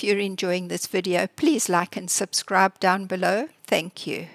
if you're enjoying this video, please like and subscribe down below. Thank you.